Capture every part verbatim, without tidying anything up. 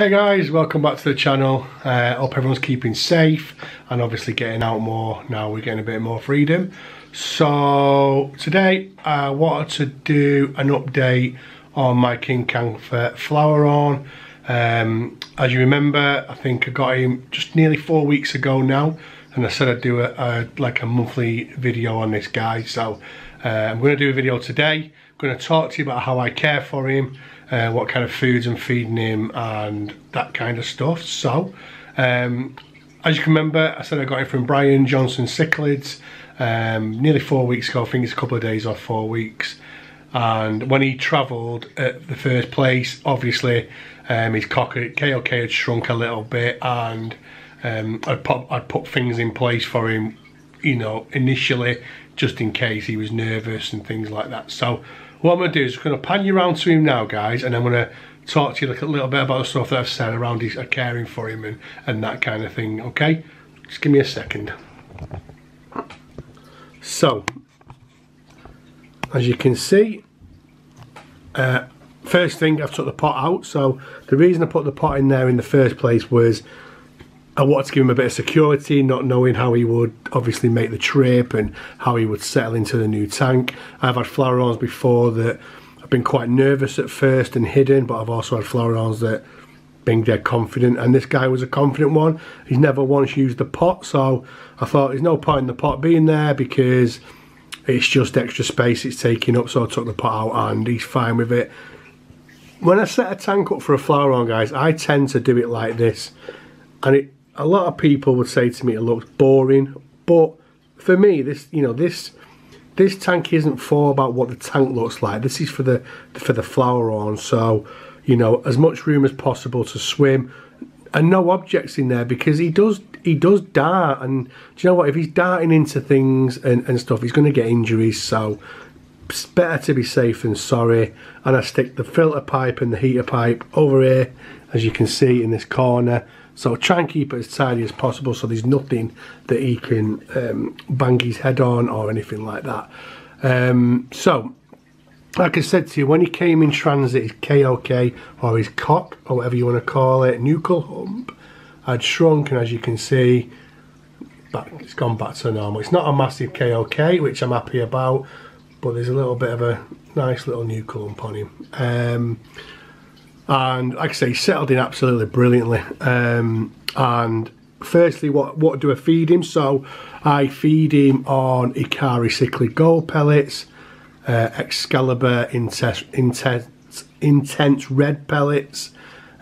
Hey guys, welcome back to the channel. Uh, hope everyone's keeping safe and obviously getting out more now. We're getting a bit more freedom. So today I wanted to do an update on my King Kamfa Flowerhorn. Um, as you remember, I think I got him just nearly four weeks ago now, and I said I'd do a, a like a monthly video on this guy. So uh, I'm going to do a video today. I'm going to talk to you about how I care for him. Uh, what kind of foods I'm feeding him and that kind of stuff. So, um, as you can remember, I said I got it from Brian Johnson Cichlids um, nearly four weeks ago. I think it's a couple of days or four weeks. And when he travelled at the first place, obviously um, his K O K had shrunk a little bit, and um, I'd, pop, I'd put things in place for him, you know, initially, just in case he was nervous and things like that. So what I'm going to do is I'm going to pan you around to him now, guys, and I'm going to talk to you a little bit about the stuff that I've said around his, uh, caring for him and, and that kind of thing, okay? Just give me a second. So, as you can see, uh, first thing, I've took the pot out. So the reason I put the pot in there in the first place was I wanted to give him a bit of security, not knowing how he would obviously make the trip and how he would settle into the new tank. I've had flowerhorns before that I've been quite nervous at first and hidden, but I've also had flowerhorns that being dead confident, and this guy was a confident one. He's never once used the pot, so I thought there's no point in the pot being there because it's just extra space it's taking up, so I took the pot out and he's fine with it. When I set a tank up for a flowerhorn, guys, I tend to do it like this, and it a lot of people would say to me it looks boring, but for me, this you know this this tank isn't for about what the tank looks like. This is for the for the flowerhorn. So you know as much room as possible to swim, and no objects in there, because he does he does dart, and do you know what, if he's darting into things and, and stuff, he's going to get injuries. So it's better to be safe than sorry. And I stick the filter pipe and the heater pipe over here, as you can see, in this corner. So try and keep it as tidy as possible so there's nothing that he can um, bang his head on or anything like that. Um, so, like I said to you, when he came in transit, his K O K, or his cock, or whatever you want to call it, nuchal hump, had shrunk, and as you can see, back, it's gone back to normal. It's not a massive K O K, which I'm happy about, but there's a little bit of a nice little nuchal hump on him. Um, And like I say, he settled in absolutely brilliantly. Um, and firstly, what, what do I feed him? So I feed him on Ikari Cichlid Gold pellets, uh, Excalibur intense, intense, intense red pellets,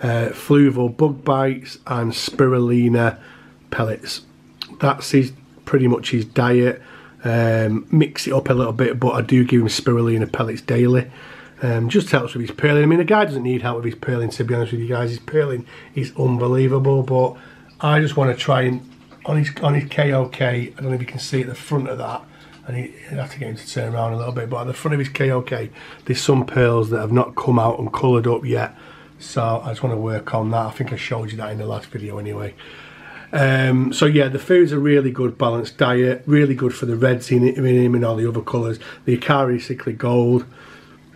uh, Fluval Bug Bites, and Spirulina pellets. That's his pretty much his diet. Um, mix it up a little bit, but I do give him Spirulina pellets daily. Um, just helps with his pearling. I mean, the guy doesn't need help with his pearling, to be honest with you guys. His pearling is unbelievable, but I just want to try and, on his, on his K O K, I don't know if you can see at the front of that, and he, I'd have to get him to turn around a little bit, but at the front of his K O K, there's some pearls that have not come out and coloured up yet, so I just want to work on that. I think I showed you that in the last video anyway. Um, so yeah, the food's a really good balanced diet, really good for the reds in him and all the other colours. The Ikari Cichlid Gold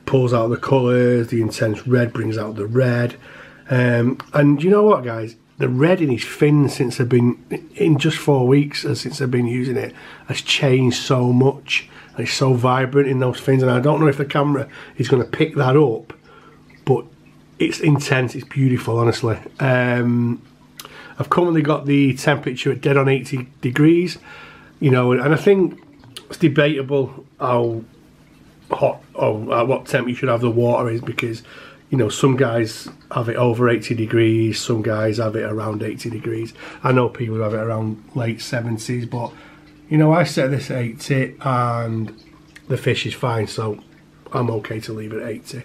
pulls out the colours, the intense red brings out the red, um, and you know what, guys, the red in his fins since I've been in just four weeks, and since I've been using it, has changed so much, and it's so vibrant in those fins, and I don't know if the camera is going to pick that up, but it's intense, it's beautiful, honestly. um, I've currently got the temperature at dead on eighty degrees, you know, and I think it's debatable how hot or at what temp you should have the water is, because you know some guys have it over eighty degrees, some guys have it around eighty degrees. I know people have it around late seventies, but you know I set this at eighty and the fish is fine, so I'm okay to leave it at eighty.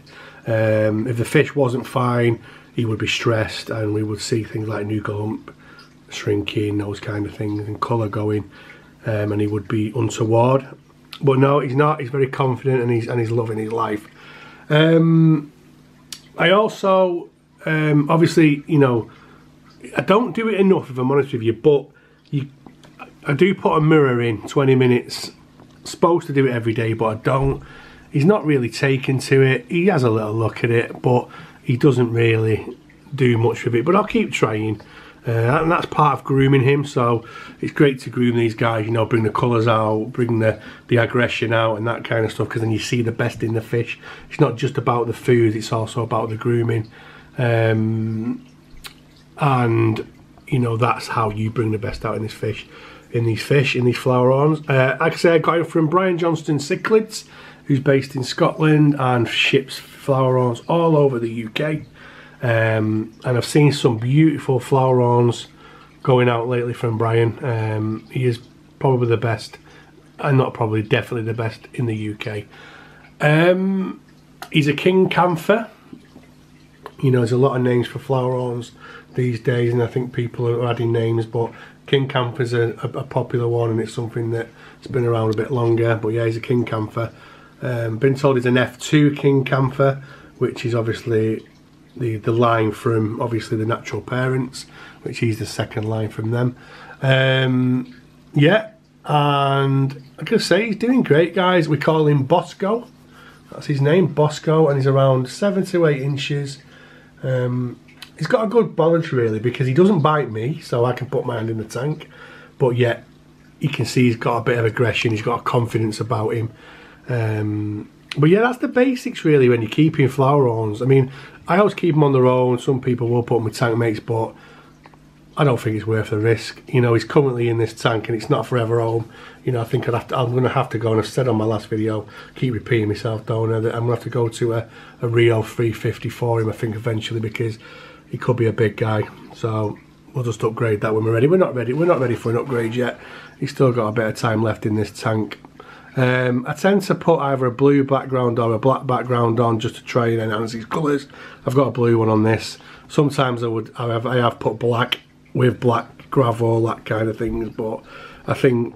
Um, if the fish wasn't fine, he would be stressed and we would see things like nuchal hump shrinking, those kind of things, and colour going, um, and he would be untoward. But no, he's not. He's very confident, and he's and he's loving his life. Um, I also, um, obviously, you know, I don't do it enough, if I'm honest with you. But you, I do put a mirror in twenty minutes. Supposed to do it every day, but I don't. He's not really taken to it. He has a little look at it, but he doesn't really do much with it, but I'll keep trying. Uh, and that's part of grooming him, so it's great to groom these guys, you know, bring the colours out, bring the, the aggression out and that kind of stuff, because then you see the best in the fish. It's not just about the food, it's also about the grooming. Um, and, you know, that's how you bring the best out in this fish, in these fish, in these flowerhorns. Uh, like I say, I got it from Brian Johnson Cichlids, who's based in Scotland and ships flowerhorns all over the U K. Um, and I've seen some beautiful flowerhorns going out lately from Brian. Um, he is probably the best, and not probably, definitely the best in the U K. Um, he's a King Kamfa. You know, there's a lot of names for flowerhorns these days, and I think people are adding names, but King Kamfa's a, a, a popular one, and it's something that's been around a bit longer. But yeah, he's a King Kamfa. Um, been told he's an F two King Kamfa, which is obviously The, the line from obviously the natural parents, which is the second line from them. Um, yeah, and I can say he's doing great, guys. We call him Bosco, that's his name, Bosco, and he's around seven to eight inches. Um, he's got a good balance, really, because he doesn't bite me, so I can put my hand in the tank, but yet you can see he's got a bit of aggression, he's got a confidence about him. Um, But yeah, that's the basics really when you're keeping flowerhorns. I mean, I always keep them on their own. Some people will put them with tank mates, but I don't think it's worth the risk. You know, he's currently in this tank and it's not forever home. You know, I think I'd have to, I'm going to have to go, and I've said on my last video, keep repeating myself, don't I, that I'm going to have to go to a, a Rio three fifty for him, I think, eventually, because he could be a big guy. So we'll just upgrade that when we're ready. We're not ready. We're not ready for an upgrade yet. He's still got a bit of time left in this tank. Um, I tend to put either a blue background or a black background on just to try and enhance these colours. I've got a blue one on this. Sometimes I would, I have, I have put black with black gravel, that kind of things, but I think,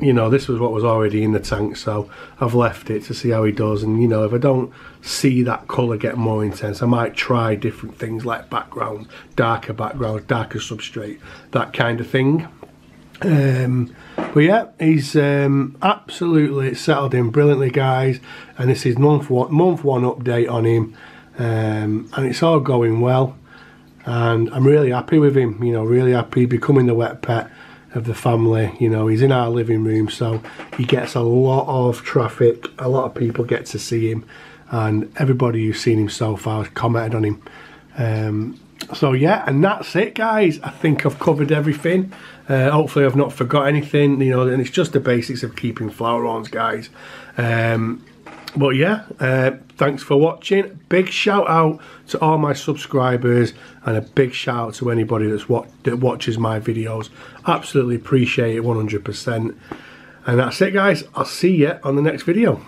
you know, this was what was already in the tank, so I've left it to see how he does. And, you know, if I don't see that colour get more intense, I might try different things like background, darker background, darker substrate, that kind of thing. Um, but yeah, he's um, absolutely settled in brilliantly, guys, and this is month one, month one update on him, um, and it's all going well, and I'm really happy with him, you know, really happy, becoming the wet pet of the family. You know, he's in our living room, so he gets a lot of traffic, a lot of people get to see him, and everybody who's seen him so far has commented on him. Um, so yeah, and that's it, guys. I think I've covered everything. Uh, hopefully I've not forgot anything, you know, and it's just the basics of keeping flowerhorns, guys. Um, but yeah, uh, thanks for watching. Big shout out to all my subscribers, and a big shout out to anybody that's what that watches my videos. Absolutely appreciate it one hundred percent. And that's it, guys. I'll see you on the next video.